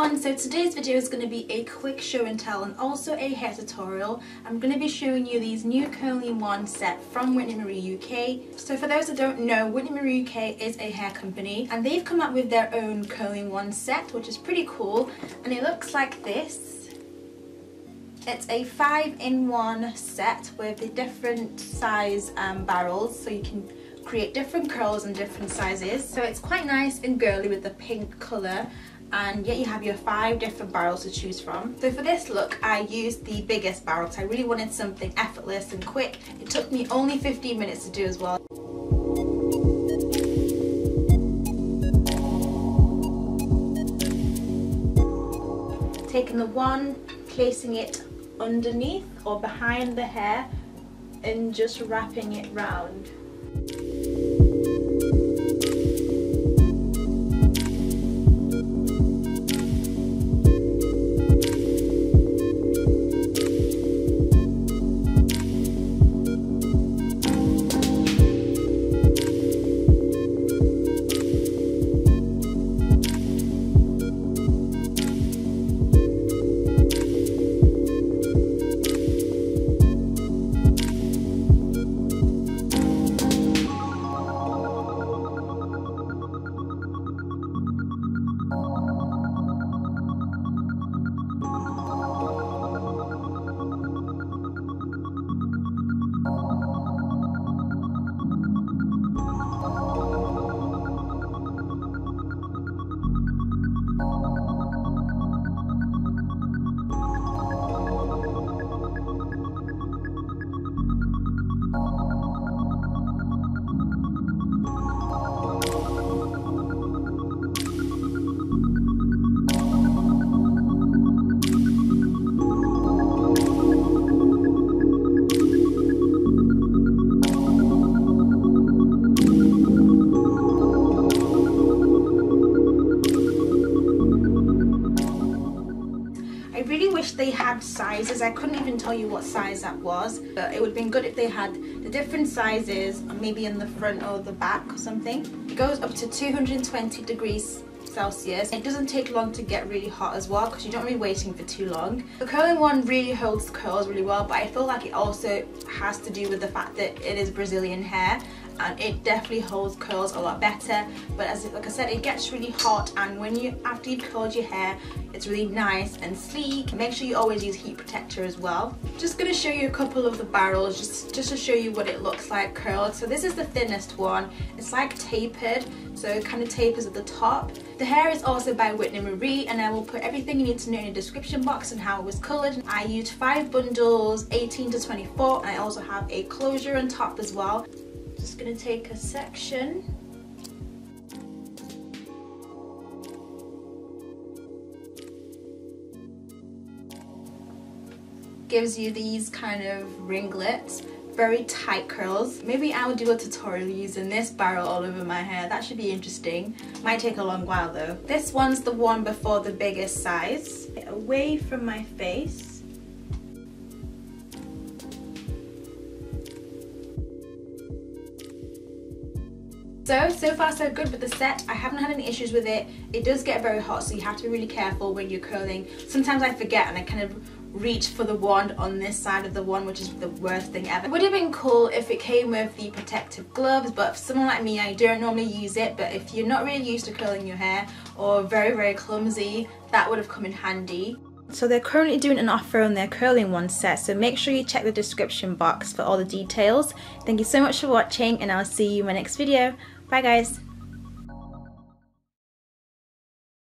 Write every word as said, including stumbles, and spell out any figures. everyone, so today's video is going to be a quick show and tell and also a hair tutorial. I'm going to be showing you these new Curling Wand set from Whitney Marie U K. So for those that don't know, Whitney Marie U K is a hair company and they've come up with their own Curling Wand set, which is pretty cool, and it looks like this. It's a five in one set with the different size um, barrels, so you can create different curls and different sizes. So it's quite nice and girly with the pink colour, and yet you have your five different barrels to choose from. So for this look I used the biggest barrel because I really wanted something effortless and quick. It took me only fifteen minutes to do as well. Taking the wand, placing it underneath or behind the hair and just wrapping it round. They had sizes. I couldn't even tell you what size that was, but it would have been good if they had the different sizes, maybe in the front or the back or something. It goes up to two hundred twenty degrees Celsius. It doesn't take long to get really hot as well because you don't want to be waiting for too long. The curling wand really holds curls really well, but I feel like it also has to do with the fact that it is Brazilian hair and it definitely holds curls a lot better. But as like I said, it gets really hot, and when you after you've curled your hair, it's really nice and sleek. Make sure you always use heat protector as well. Just going to show you a couple of the barrels just, just to show you what it looks like curled. So this is the thinnest one. It's like tapered, so it kind of tapers at the top. The hair is also by Whitney Marie, and I will put everything you need to know in the description box and how it was coloured. I used five bundles, eighteen to twenty-four, and I also have a closure on top as well. Just going to take a section. Gives you these kind of ringlets, very tight curls. Maybe I'll do a tutorial using this barrel all over my hair. That should be interesting. Might take a long while though. This one's the one before the biggest size. Get away from my face. So, so far so good with the set. I haven't had any issues with it. It does get very hot, so you have to be really careful when you're curling. Sometimes I forget and I kind of reach for the wand on this side of the wand, which is the worst thing ever. It would have been cool if it came with the protective gloves, but for someone like me, I don't normally use it. But if you're not really used to curling your hair or very, very clumsy, that would have come in handy. So they're currently doing an offer on their Curling Wand set, so make sure you check the description box for all the details. Thank you so much for watching, and I'll see you in my next video. Bye guys!